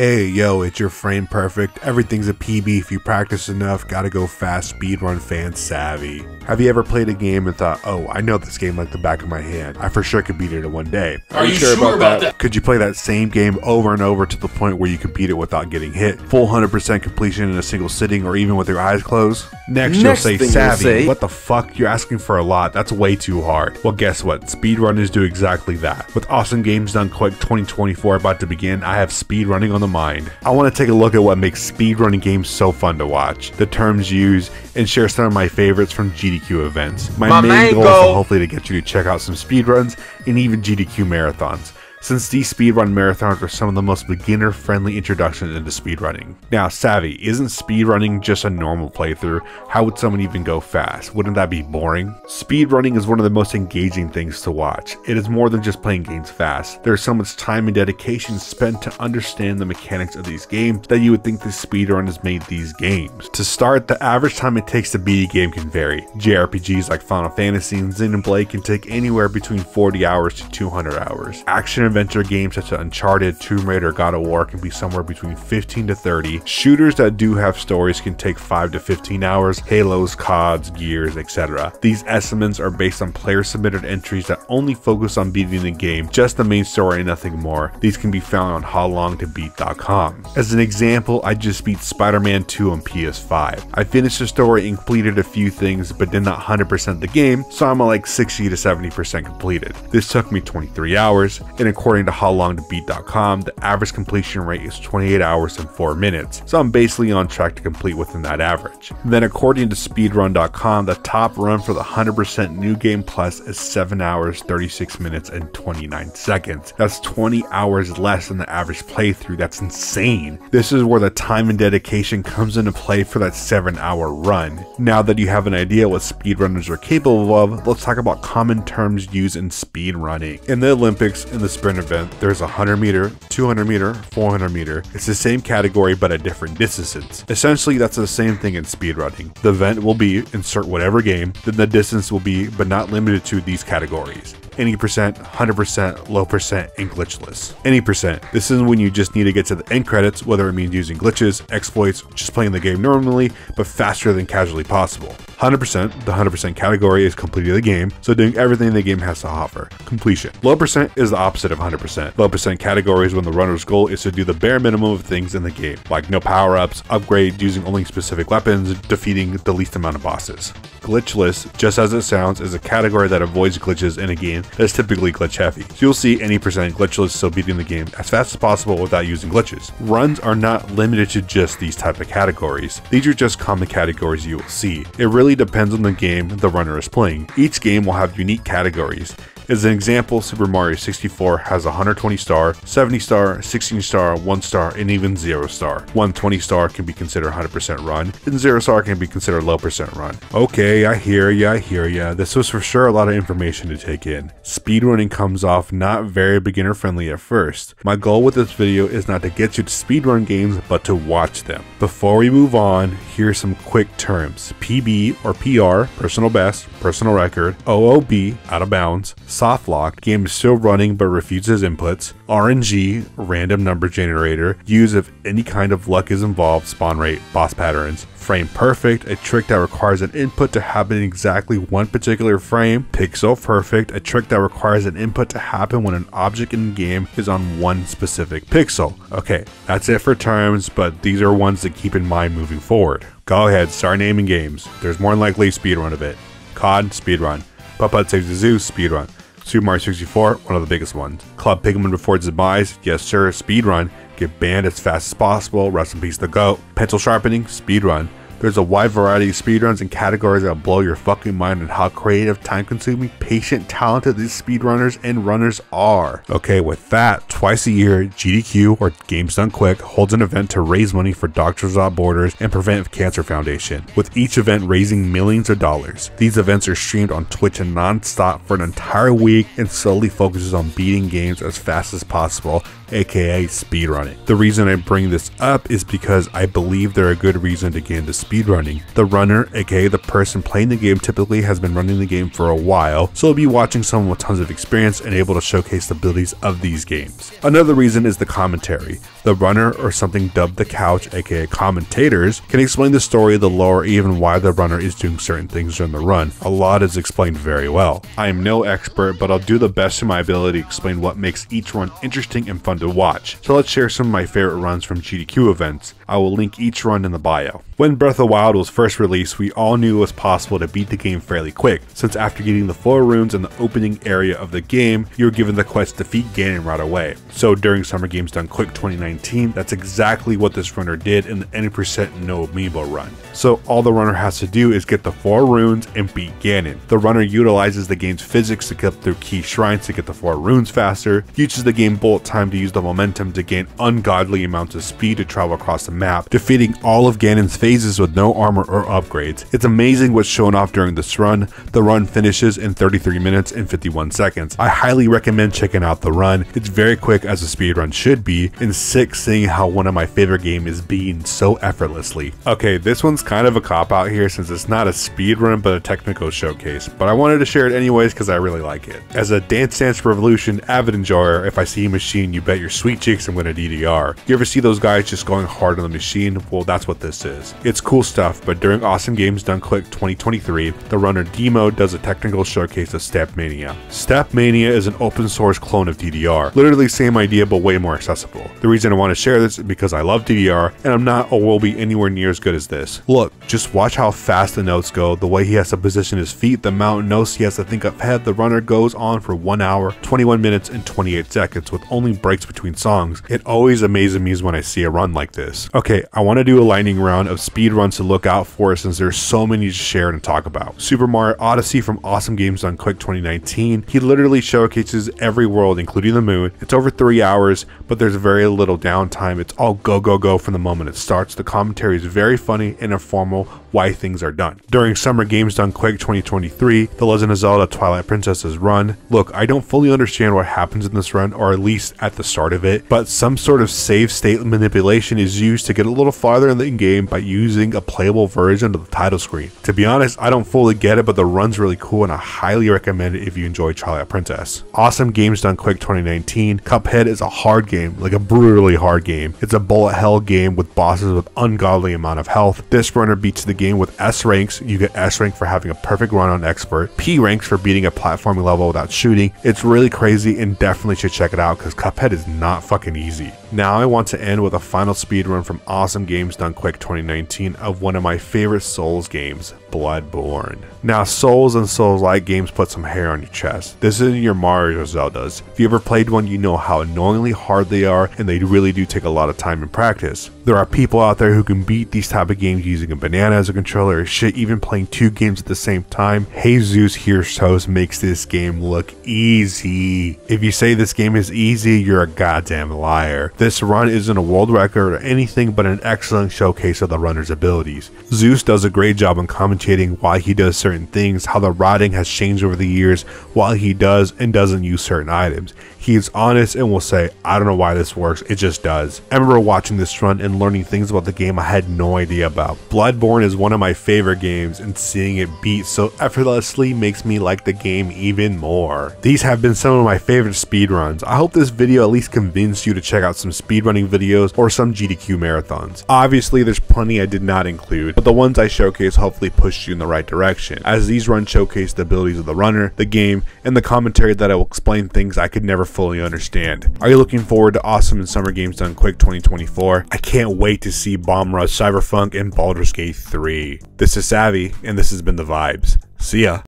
hey, yo, it's your frame perfect, everything's a PB if you practice enough, gotta go fast, speedrun fan savvy. Have you ever played a game and thought, oh, I know this game like the back of my hand, I for sure could beat it in one day? Are you sure about that? Could you play that same game over and over to the point where you could beat it without getting hit? Full 100% completion in a single sitting or even with your eyes closed? Next you'll say savvy. What the fuck, you're asking for a lot, that's way too hard. Well guess what, speedrunners do exactly that. With Awesome Games Done Quick 2024 about to begin, I have speedrunning on the mind. I want to take a look at what makes speedrunning games so fun to watch, the terms used, and share some of my favorites from GDQ events. My main goal is hopefully to get you to check out some speedruns and even GDQ marathons, since these speedrun marathons are some of the most beginner-friendly introductions into speedrunning. Now, Savvy, isn't speedrunning just a normal playthrough? How would someone even go fast? Wouldn't that be boring? Speedrunning is one of the most engaging things to watch. It is more than just playing games fast. There is so much time and dedication spent to understand the mechanics of these games that you would think the speedrunners made these games. To start, the average time it takes to beat a game can vary. JRPGs like Final Fantasy and Xenoblade can take anywhere between 40 hours to 200 hours. Action-adventure games such as Uncharted, Tomb Raider, God of War can be somewhere between 15 to 30. Shooters that do have stories can take 5 to 15 hours, Halos, CODs, Gears, etc. These estimates are based on player submitted entries that only focus on beating the game, just the main story and nothing more. These can be found on howlongtobeat.com. As an example, I just beat Spider-Man 2 on PS5. I finished the story and completed a few things but did not 100% the game, so I'm like 60 to 70% completed. This took me 23 hours, and according to howlongtobeat.com, the average completion rate is 28 hours and 4 minutes, so I'm basically on track to complete within that average. And then according to speedrun.com, the top run for the 100% New Game Plus is 7 hours, 36 minutes, and 29 seconds. That's 20 hours less than the average playthrough, that's insane. This is where the time and dedication comes into play for that 7-hour run. Now that you have an idea what speedrunners are capable of, let's talk about common terms used in speedrunning. In the Olympics, in the sprint event, there's 100 meter, 200 meter, 400 meter. It's the same category but at different distances. Essentially, that's the same thing in speedrunning. The event will be insert whatever game, then the distance will be but not limited to these categories. Any percent, 100%, low percent, and glitchless. Any percent. This is when you just need to get to the end credits, whether it means using glitches, exploits, just playing the game normally, but faster than casually possible. 100%, the 100% category is completing the game, so doing everything the game has to offer. Completion. Low percent is the opposite of 100%. Low percent category is when the runner's goal is to do the bare minimum of things in the game, like no power-ups, upgrades, using only specific weapons, defeating the least amount of bosses. Glitchless, just as it sounds, is a category that avoids glitches in a game that's typically glitch heavy. So you'll see any percent glitchless, so beating the game as fast as possible without using glitches. Runs are not limited to just these type of categories. These are just common categories you will see. It really depends on the game the runner is playing. Each game will have unique categories. As an example, Super Mario 64 has 120 star, 70 star, 16 star, 1 star, and even 0 star. 120 star can be considered 100% run, and 0 star can be considered low percent run. Okay, I hear ya. This was for sure a lot of information to take in. Speedrunning comes off not very beginner friendly at first. My goal with this video is not to get you to speedrun games, but to watch them. Before we move on, here's some quick terms. PB or PR, personal best, personal record, OOB, out of bounds, soft locked, game is still running but refuses inputs, RNG, random number generator, use if any kind of luck is involved, spawn rate, boss patterns, frame perfect, a trick that requires an input to happen in exactly one particular frame, pixel perfect, a trick that requires an input to happen when an object in the game is on one specific pixel. Okay, that's it for terms, but these are ones to keep in mind moving forward. Go ahead, start naming games. There's more than likely a speedrun of it. COD, speedrun. Putt-Putt Saves the Zoo, speedrun. Super Mario 64, one of the biggest ones. Club Penguin Before Its Demise, yes sir, speedrun. Get banned as fast as possible, rest in peace the GOAT. Pencil sharpening, speedrun. There's a wide variety of speedruns and categories that'll blow your fucking mind on how creative, time-consuming, patient, talented these speedrunners and runners are. Okay, with that, twice a year, GDQ, or Games Done Quick, holds an event to raise money for Doctors Without Borders and Prevent Cancer Foundation, with each event raising millions of dollars. These events are streamed on Twitch and non-stop for an entire week and solely focuses on beating games as fast as possible aka speedrunning. The reason I bring this up is because I believe they're a good reason to get into speedrunning. The runner, aka the person playing the game, typically has been running the game for a while, so they'll be watching someone with tons of experience and able to showcase the abilities of these games. Another reason is the commentary. The runner, or something dubbed the couch, aka commentators, can explain the story, the lore, even why the runner is doing certain things during the run. A lot is explained very well. I am no expert, but I'll do the best of my ability to explain what makes each run interesting and fun to watch, so let's share some of my favorite runs from GDQ events. I will link each run in the bio. When Breath of the Wild was first released, we all knew it was possible to beat the game fairly quick, since after getting the floor rooms in the opening area of the game, you were given the quest to defeat Ganon right away. So during Summer Games Done Quick 2019, that's exactly what this runner did in the 90% no amiibo run. So all the runner has to do is get the four runes and beat Ganon. The runner utilizes the game's physics to get through key shrines to get the four runes faster, uses the game bullet time to use the momentum to gain ungodly amounts of speed to travel across the map, defeating all of Ganon's phases with no armor or upgrades. It's amazing what's shown off during this run. The run finishes in 33 minutes and 51 seconds. I highly recommend checking out the run. It's very quick, as a speedrun should be, and sick seeing how one of my favorite games is being so effortlessly. Okay, this one's kind of a cop-out here since it's not a speedrun but a technical showcase, but I wanted to share it anyways because I really like it. As a Dance Dance Revolution avid enjoyer, if I see a machine, you bet your sweet cheeks I'm gonna DDR. You ever see those guys just going hard on the machine? Well, that's what this is. It's cool stuff, but during Awesome Games Done Quick 2023, the runner Demo does a technical showcase of Step Mania. Step Mania is an open source clone of DDR. Literally same idea, but way more accessible. The reason I want to share this is because I love DDR, and I'm not or will be anywhere near as good as this. Look, just watch how fast the notes go, the way he has to position his feet, the mountain notes he has to think ahead. The runner goes on for 1 hour, 21 minutes, and 28 seconds with only breaks between songs. It always amazes me when I see a run like this. Okay, I want to do a lightning round of speedruns to look out for since there's so many to share and talk about. Super Mario Odyssey from Awesome Games Done Quick 2019. He literally showcases every world, including the moon. It's over 3 hours, but there's very little downtime. It's all go, go, go from the moment it starts. The commentary is very funny and informal why things are done. During Summer Games Done Quick 2023, The Legend of Zelda Twilight Princess is run. Look, I don't fully understand what happens in this run, or at least at the start of it, but some sort of save state manipulation is used to get a little farther in the game by using a playable version of the title screen. To be honest, I don't fully get it, but the run's really cool and I highly recommend it if you enjoy Twilight Princess. Awesome Games Done Quick 2019, Cuphead is a hard game, like a brutally hard game. It's a bullet hell game with bosses with ungodly amount of health. This runner beats the game with S ranks. You get S rank for having a perfect run on expert, P ranks for beating a platforming level without shooting. It's really crazy and definitely should check it out because Cuphead is not fucking easy. Now I want to end with a final speedrun from Awesome Games Done Quick 2019 of one of my favorite Souls games, Bloodborne. Now Souls and Souls-like games put some hair on your chest. This isn't your Mario or Zeldas. If you ever played one, you know how annoyingly hard they are, and they really do take a lot of time and practice. There are people out there who can beat these type of games using a banana as a controller or shit, even playing 2 games at the same time. Hey Zeus here shows makes this game look easy. If you say this game is easy, you're a goddamn liar. This run isn't a world record or anything, but an excellent showcase of the runner's abilities. Zeus does a great job on commentating why he does certain things, how the writing has changed over the years, why he does and doesn't use certain items. He is honest and will say, I don't know why this works, it just does. I remember watching this run and learning things about the game I had no idea about. Bloodborne is one of my favorite games, and seeing it beat so effortlessly makes me like the game even more. These have been some of my favorite speedruns. I hope this video at least convinced you to check out some speedrunning videos or some GDQ marathons. Obviously there's plenty I did not include, but the ones I showcase hopefully pushed you in the right direction, as these runs showcase the abilities of the runner, the game, and the commentary that I will explain things I could never fully understand. Are you looking forward to Awesome and Summer Games Done Quick 2024? I can't wait to see Bomb Rush Cyberfunk and Baldur's Gate 3. This is Savvy, and this has been The Vibes. See ya!